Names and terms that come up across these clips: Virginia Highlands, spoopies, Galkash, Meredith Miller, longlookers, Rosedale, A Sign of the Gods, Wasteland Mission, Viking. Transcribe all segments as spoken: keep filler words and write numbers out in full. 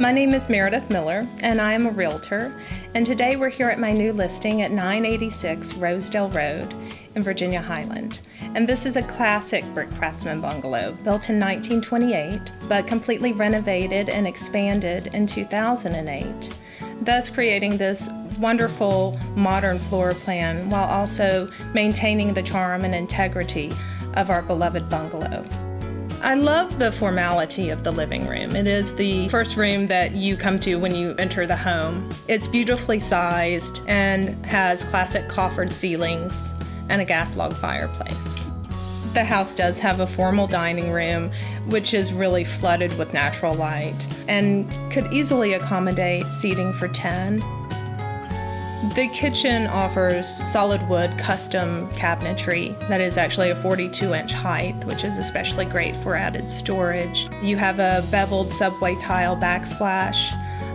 My name is Meredith Miller, and I am a realtor, and today we're here at my new listing at nine eighty-six Rosedale Road in Virginia Highland. And this is a classic brick craftsman bungalow built in nineteen twenty-eight, but completely renovated and expanded in two thousand eight, thus creating this wonderful modern floor plan while also maintaining the charm and integrity of our beloved bungalow. I love the formality of the living room. It is the first room that you come to when you enter the home. It's beautifully sized and has classic coffered ceilings and a gas log fireplace. The house does have a formal dining room, which is really flooded with natural light and could easily accommodate seating for ten. The kitchen offers solid wood custom cabinetry that is actually a forty-two inch height, which is especially great for added storage. You have a beveled subway tile backsplash,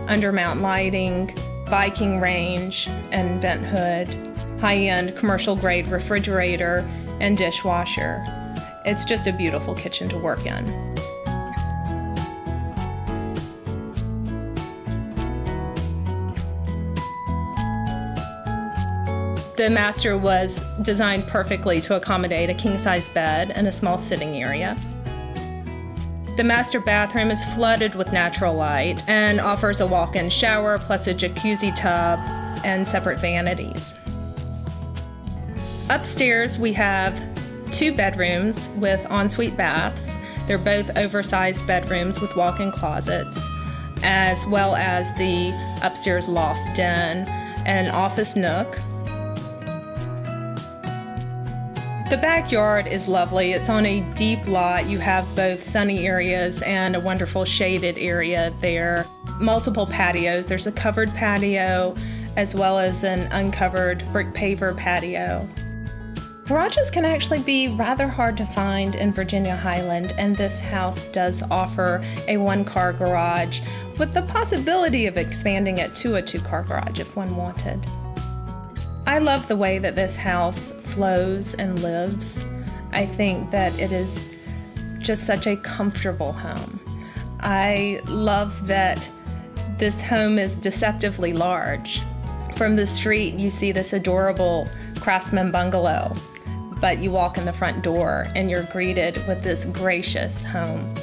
undermount lighting, Viking range and vent hood, high-end commercial grade refrigerator and dishwasher. It's just a beautiful kitchen to work in. The master was designed perfectly to accommodate a king-size bed and a small sitting area. The master bathroom is flooded with natural light and offers a walk-in shower plus a jacuzzi tub and separate vanities. Upstairs we have two bedrooms with ensuite baths. They're both oversized bedrooms with walk-in closets, as well as the upstairs loft den and an office nook. The backyard is lovely. It's on a deep lot. You have both sunny areas and a wonderful shaded area there. Multiple patios. There's a covered patio as well as an uncovered brick paver patio. Garages can actually be rather hard to find in Virginia Highland, and this house does offer a one-car garage with the possibility of expanding it to a two-car garage if one wanted. I love the way that this house flows and lives. I think that it is just such a comfortable home. I love that this home is deceptively large. From the street, you see this adorable craftsman bungalow, but you walk in the front door and you're greeted with this gracious home.